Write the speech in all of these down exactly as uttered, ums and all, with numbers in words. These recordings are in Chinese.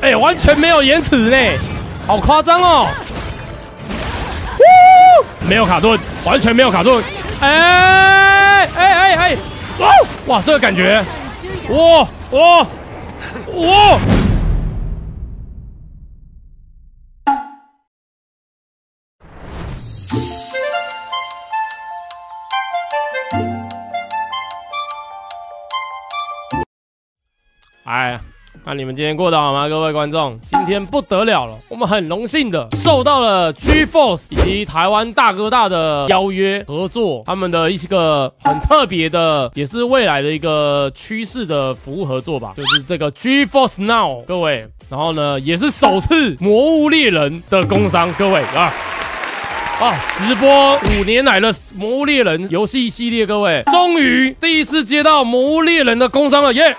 哎、欸，完全没有延迟嘞，好夸张哦！没有卡顿，完全没有卡顿。哎哎哎哎！哇哇，这个感觉，哇哇哇！ 哎，那你们今天过得好吗，各位观众？今天不得了了，我们很荣幸的受到了 GeForce 以及台湾大哥大的邀约合作，他们的一个很特别的，也是未来的一个趋势的服务合作吧，就是这个 GeForce Now， 各位。然后呢，也是首次《魔物猎人》的工商，各位啊。 啊！直播五年来的《魔物猎人》游戏系列，各位终于第一次接到《魔物猎人》的工商了，耶！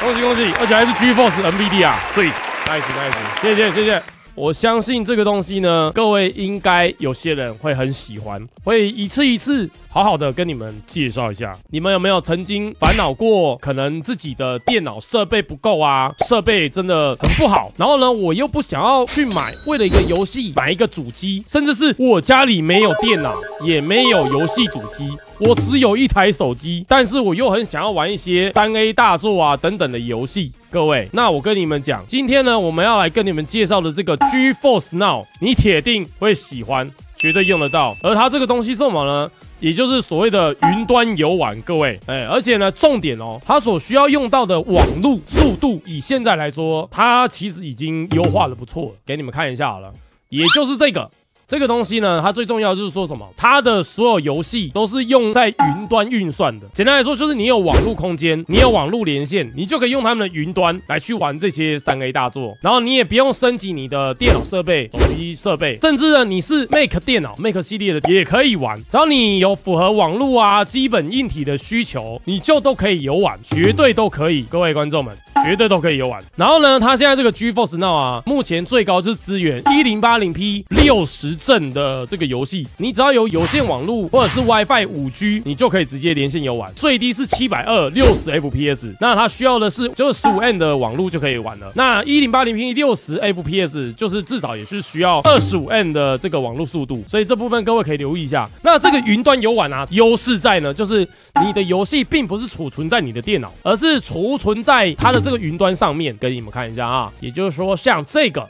恭喜恭喜，而且还是 GeForce N V D 啊，所以 nice nice， 谢谢谢谢。我相信这个东西呢，各位应该有些人会很喜欢，会一次一次好好的跟你们介绍一下。你们有没有曾经烦恼过，可能自己的电脑设备不够啊，设备真的很不好，然后呢，我又不想要去买，为了一个游戏买一个主机，甚至是我家里没有电脑，也没有游戏主机。 我只有一台手机，但是我又很想要玩一些三A 大作啊等等的游戏。各位，那我跟你们讲，今天呢，我们要来跟你们介绍的这个 GeForce Now， 你铁定会喜欢，绝对用得到。而它这个东西是什么呢？也就是所谓的云端游玩。各位，哎，而且呢，重点哦，它所需要用到的网路速度，以现在来说，它其实已经优化的不错了。给你们看一下好了，也就是这个。 这个东西呢，它最重要就是说什么？它的所有游戏都是用在云端运算的。简单来说，就是你有网络空间，你有网络连线，你就可以用他们的云端来去玩这些三A 大作。然后你也不用升级你的电脑设备、手机设备，甚至呢，你是 Mac 电脑、Mac 系列的也可以玩。只要你有符合网络啊、基本硬体的需求，你就都可以游玩，绝对都可以。各位观众们，绝对都可以游玩。然后呢，它现在这个 GeForce Now 啊，目前最高就是支援 一零八零P 六十。 正的这个游戏，你只要有有线网络或者是 WiFi 五 G， 你就可以直接连线游玩。最低是七百二十 六十 F P S， 那它需要的是就是十五 M 的网络就可以玩了。那 一零八零P 六十 F P S 就是至少也是需要二十五 M 的这个网络速度，所以这部分各位可以留意一下。那这个云端游玩啊，优势在呢，就是你的游戏并不是储存在你的电脑，而是储存在它的这个云端上面。给你们看一下啊，也就是说像这个，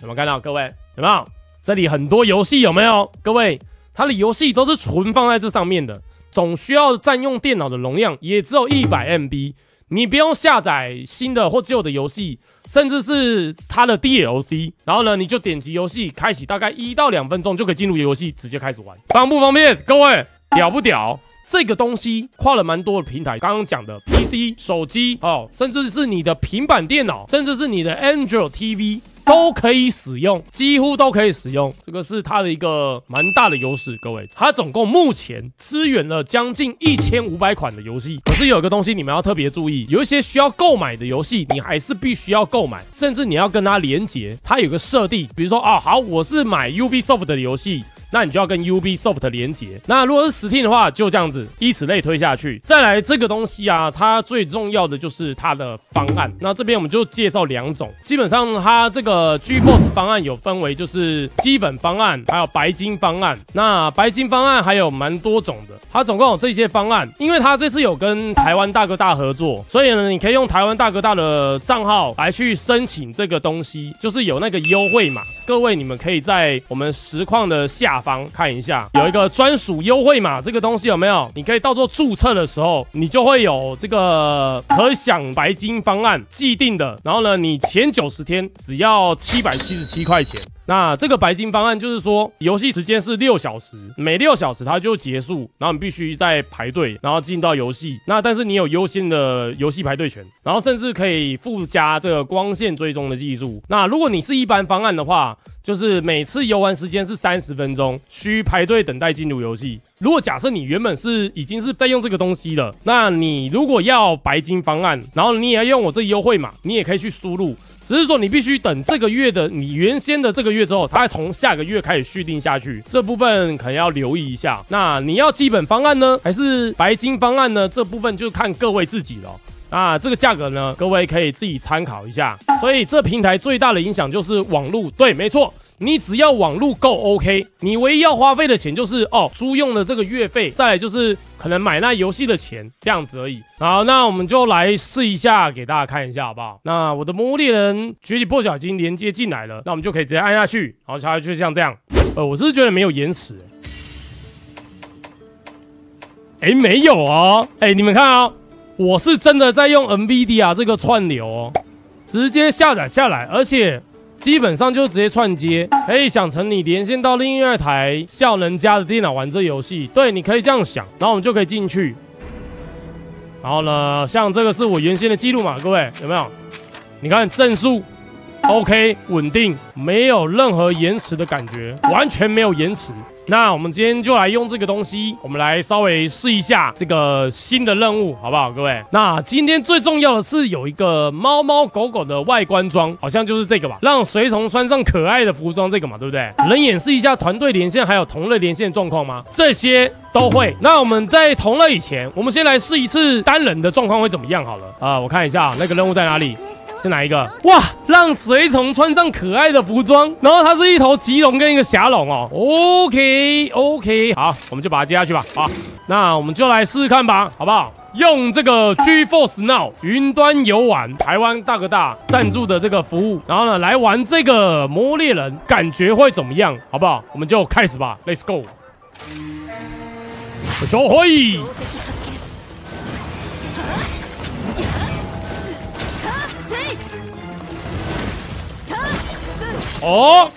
有没有看到各位？有没有？ 这里很多游戏有没有？各位，它的游戏都是存放在这上面的，总需要占用电脑的容量，也只有一百 M B。你不用下载新的或旧的游戏，甚至是它的 D L C。然后呢，你就点击游戏开启，大概一到两分钟就可以进入游戏，直接开始玩，方不方便？各位，屌不屌？ 这个东西跨了蛮多的平台，刚刚讲的 P C、手机哦，甚至是你的平板电脑，甚至是你的 Android T V 都可以使用，几乎都可以使用。这个是它的一个蛮大的优势，各位。它总共目前支援了将近一千五百款的游戏，可是有一个东西你们要特别注意，有一些需要购买的游戏，你还是必须要购买，甚至你要跟它连结。它有个设定，比如说啊，好，我是买 Ubisoft 的游戏。 那你就要跟 Ubisoft 连结。那如果是 Steam 的话，就这样子，以此类推下去。再来这个东西啊，它最重要的就是它的方案。那这边我们就介绍两种，基本上它这个 GeForce 方案有分为就是基本方案，还有白金方案。那白金方案还有蛮多种的，它总共有这些方案。因为它这次有跟台湾大哥大合作，所以呢，你可以用台湾大哥大的账号来去申请这个东西，就是有那个优惠码。各位你们可以在我们实况的下。 下方看一下，有一个专属优惠码，这个东西有没有？你可以到时候注册的时候，你就会有这个可享白金方案既定的。然后呢，你前九十天只要七百七十七块钱。那这个白金方案就是说，游戏时间是六小时，每六小时它就结束，然后你必须再排队，然后进到游戏。那但是你有优先的游戏排队权，然后甚至可以附加这个光线追踪的技术。那如果你是一般方案的话， 就是每次游玩时间是三十分钟，需排队等待进入游戏。如果假设你原本是已经是在用这个东西了，那你如果要白金方案，然后你也要用我这优惠码，你也可以去输入，只是说你必须等这个月的你原先的这个月之后，它从下个月开始续订下去，这部分可能要留意一下。那你要基本方案呢，还是白金方案呢？这部分就看各位自己了。啊，这个价格呢，各位可以自己参考一下。所以这平台最大的影响就是网路，对，没错。 你只要网路够 OK， 你唯一要花费的钱就是哦租用的这个月费，再来就是可能买那游戏的钱这样子而已。好，那我们就来试一下，给大家看一下好不好？那我的《魔物猎人崛起破晓》已经连接进来了，那我们就可以直接按下去，然后下去就像这样。呃，我是觉得没有延迟、欸，哎、欸，没有哦，哎、欸，你们看哦，我是真的在用 NVIDIA 这个串流哦，直接下载下来，而且。 基本上就直接串接，可以想成你连线到另外一台效能佳的电脑玩这游戏，对，你可以这样想，然后我们就可以进去。然后呢，像这个是我原先的记录嘛，各位有没有？你看帧数 ，OK， 稳定，没有任何延迟的感觉，完全没有延迟。那我们今天就来用这个东西，我们来稍微试一下这个新的任务，好不好，各位？那今天最重要的是有一个猫猫狗狗的外观装，好像就是这个吧，让随从穿上可爱的服装，这个嘛，对不对？能演示一下团队连线还有同类连线状况吗？这些都会。那我们在同类以前，我们先来试一次单人的状况会怎么样好了。啊、呃，我看一下那个任务在哪里。 是哪一个？哇！让随从穿上可爱的服装，然后它是一头棘龙跟一个霞龙哦。OK OK， 好，我们就把它接下去吧。好，那我们就来试试看吧，好不好？用这个 GeForce Now 云端游玩，台湾大哥大赞助的这个服务，然后呢来玩这个《魔物猎人》，感觉会怎么样？好不好？我们就开始吧 ，Let's go！ 小辉。 哦，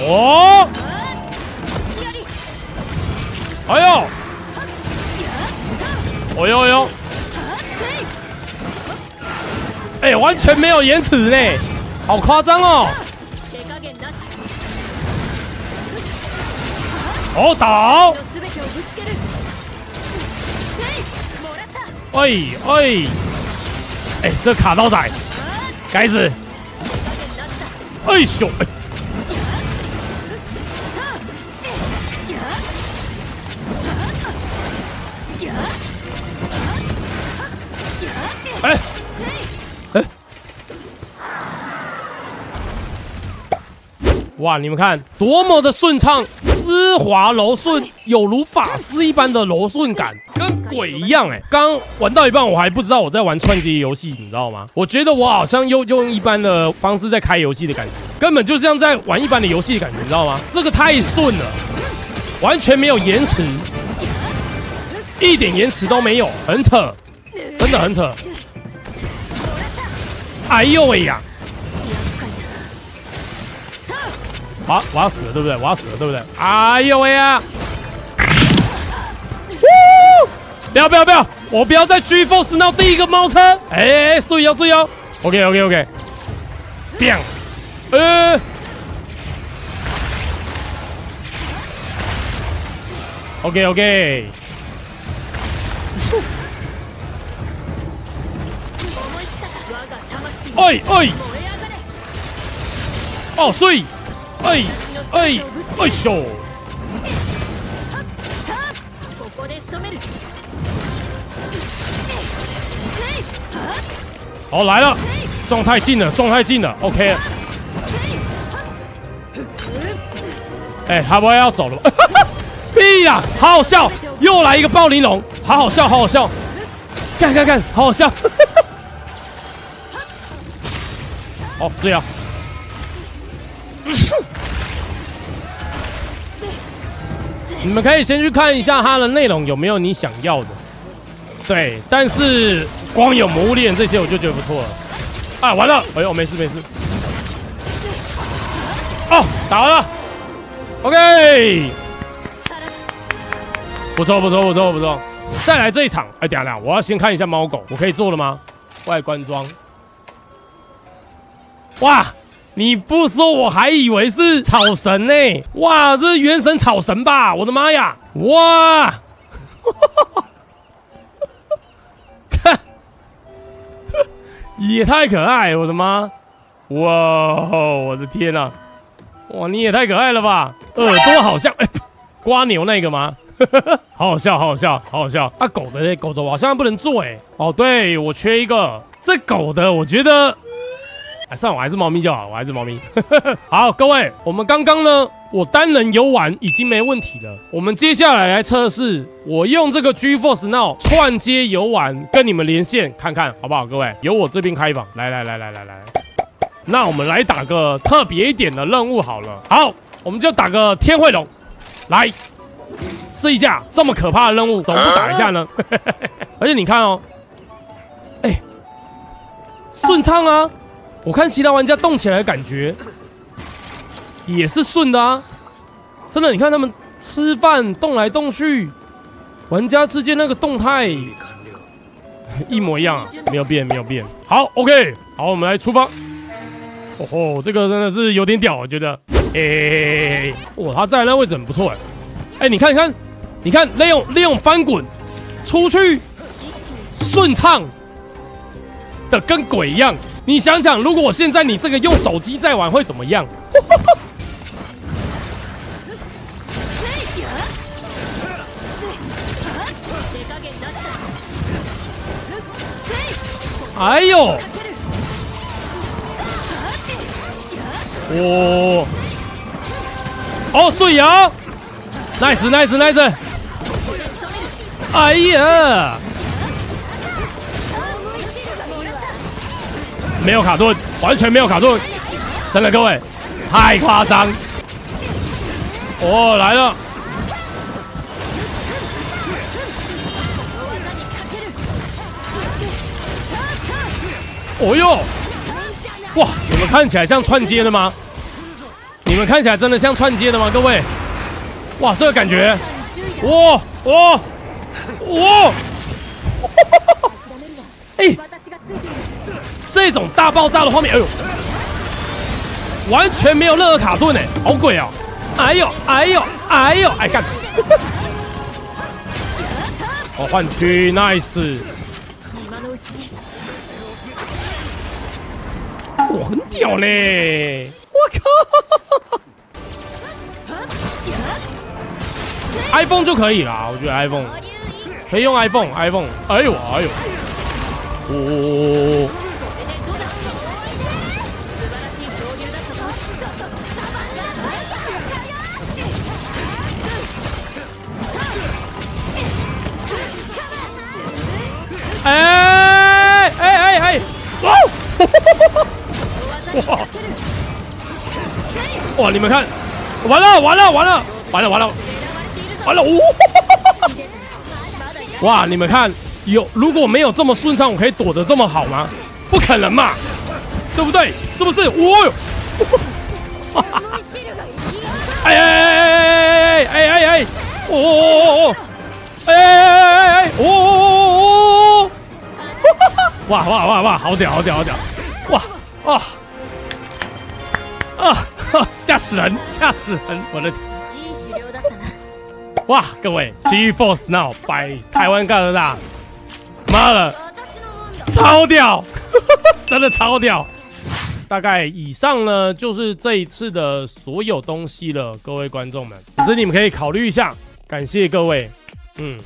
哦，哎呦，哎呦哎呦，哎，完全没有延迟呢，好夸张哦！哦，倒！哎哎。 哎、欸，这卡刀仔，该死！哎呦，哎、欸，哎、欸，哇！你们看，多么的顺畅，丝滑柔顺，有如法师一般的柔顺感。 跟鬼一样哎、欸！刚玩到一半，我还不知道我在玩串接游戏，你知道吗？我觉得我好像又用一般的方式在开游戏的感觉，根本就像在玩一般的游戏的感觉，你知道吗？这个太顺了，完全没有延迟，一点延迟都没有，很扯，真的很扯。哎呦喂呀！我我要死了，对不对？我要死了，对不对？哎呦喂呀！ 不要不要不要！我不要在 GeForce Now 第一个猫车！哎、欸欸，注意哦注意哦 ！OK OK OK。砰！呃。OK OK。哎哎！哦，所以，哎哎哎咻！ 好、哦、来了，撞太近了，撞太近了 ，OK 了。哎、欸，他不会要走了吧？屁啦，好好笑，又来一个暴玲珑，好好笑，好好笑，看看看，好好笑。哦，对啊。你们可以先去看一下它的内容有没有你想要的。 对，但是光有魔物猎人这些我就觉得不错了。哎，完了！哎呦，没事没事。哦，打完了。OK， 不错不错不错不错。再来这一场。哎，等一下，我要先看一下猫狗，我可以做了吗？外观装。哇，你不说我还以为是草神呢、欸。哇，这是原神草神吧？我的妈呀！哇！也太可爱，我的妈！哇，我的天啊！哇，你也太可爱了吧！耳朵好像、欸、瓜牛那个吗？好好笑，好好笑，好好笑。啊，狗的嘞，狗的我好像不能做哎、欸。哦，对，我缺一个。这狗的，我觉得，哎、啊，算了，我还是猫咪就好，我还是猫咪。好，各位，我们刚刚呢，我单人游玩已经没问题了。我们接下来来测试，我用这个 GeForce Now 串接游玩，跟你们连线看看好不好？各位，由我这边开房，来来来来来来。那我们来打个特别一点的任务好了。好，我们就打个天慧龙，来。 试一下这么可怕的任务，怎么不打一下呢？而且你看哦，哎、欸，顺畅啊！我看其他玩家动起来的感觉也是顺的啊，真的。你看他们吃饭动来动去，玩家之间那个动态一模一样、啊，没有变，没有变。好 ，OK， 好，我们来出发。哦吼，这个真的是有点屌，我觉得。哎、欸，哇，他站在那位置很不错哎、欸。哎、欸，你看，你看。 你看，利用利用翻滚出去，顺畅的跟鬼一样。你想想，如果我现在你这个用手机在玩会怎么样？哎呦！哦，哦，水啊 ！nice nice nice！ 哎呀，没有卡顿，完全没有卡顿，真的各位，太夸张！哦，来了，哦哟，哇，你们看起来像串接的吗？你们看起来真的像串接的吗？各位，哇，这个感觉，哇哇！ 哇！哎、欸，这种大爆炸的画面，哎呦，完全没有任何卡顿哎、欸，好鬼啊、喔！哎呦，哎呦，哎呦，哎干！哦，换区 ，nice！ 哇，很屌嘞！我靠 ！iPhone 就可以啦，我觉得 iPhone。 可以用 iPhone，iPhone， 哎呦哎呦，哦，哎哎哎哎，哦，哇，哇，你们看，完了完了完了完了完了完了，哦。 哇！你们看，有如果没有这么顺畅，我可以躲得这么好吗？不可能嘛，对不对？是不是？哇哟！哎哎哎哎哎哎哎！哦哦哦哦！哎哎哎哎！哦哦哦哦！哇哇哇哇！好屌好屌好屌！哇哇啊！吓死人吓死人！我的。 哇，各位 ，GeForce Now 摆台湾干得大，妈的，超屌，真的超屌！大概以上呢，就是这一次的所有东西了，各位观众们，只是你们可以考虑一下，感谢各位，嗯。